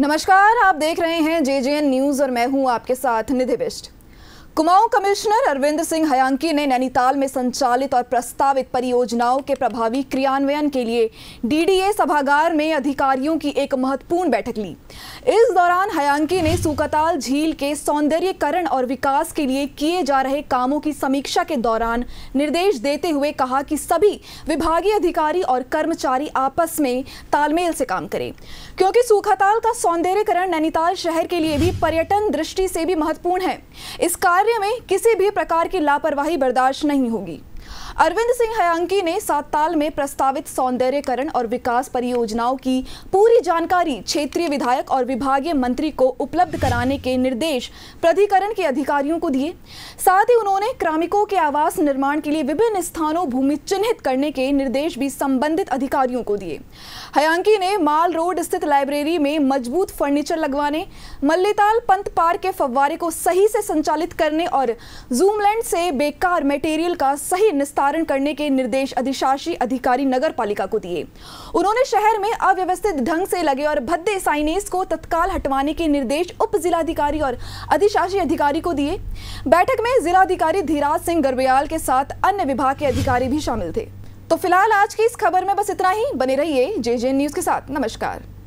नमस्कार, आप देख रहे हैं जेजेएन न्यूज़ और मैं हूं आपके साथ निधि बिष्ट। कुमाऊँ कमिश्नर अरविंद सिंह हयांकी ने नैनीताल में संचालित और प्रस्तावित परियोजनाओं के प्रभावी क्रियान्वयन के लिए डीडीए सभागार में अधिकारियों की एक महत्वपूर्ण बैठक ली। इस दौरान हयांकी ने सूखाताल झील के सौंदर्यीकरण और विकास के लिए किए जा रहे कामों की समीक्षा के दौरान निर्देश देते हुए कहा कि सभी विभागीय अधिकारी और कर्मचारी आपस में तालमेल से काम करें, क्योंकि सूखाताल का सौंदर्यीकरण नैनीताल शहर के लिए भी पर्यटन दृष्टि से भी महत्वपूर्ण है। इस कार्य में किसी भी प्रकार की लापरवाही बर्दाश्त नहीं होगी। अरविंद सिंह हयांकी ने सातताल में प्रस्तावित सौंदर्यीकरण और विकास परियोजनाओं की पूरी जानकारी क्षेत्रीय विधायक और विभागीय मंत्री को उपलब्ध कराने के निर्देश प्राधिकरण के अधिकारियों को दिए। साथ ही उन्होंने श्रमिकों के आवास निर्माण के लिए विभिन्न स्थानों भूमि चिन्हित करने के निर्देश भी संबंधित अधिकारियों को दिए। हयांकी ने माल रोड स्थित लाइब्रेरी में मजबूत फर्नीचर लगवाने, मल्लिताल पंत पार्क के फव्वारे को सही से संचालित करने और जूमलैंड से बेकार मटेरियल का सही निस्तारण करने के निर्देश अधिशासी अधिकारी नगरपालिका को दिए। उन्होंने शहर में अव्यवस्थित ढंग से लगे और भद्दे साइनेज को तत्काल हटवाने के निर्देश उप जिलाधिकारी और अधिशासी अधिकारी को दिए। बैठक में जिलाधिकारी धीराज सिंह गरबियाल के साथ अन्य विभाग के अधिकारी भी शामिल थे। तो फिलहाल आज की इस खबर में बस इतना ही। बने रहिए जेजेएन न्यूज के साथ। नमस्कार।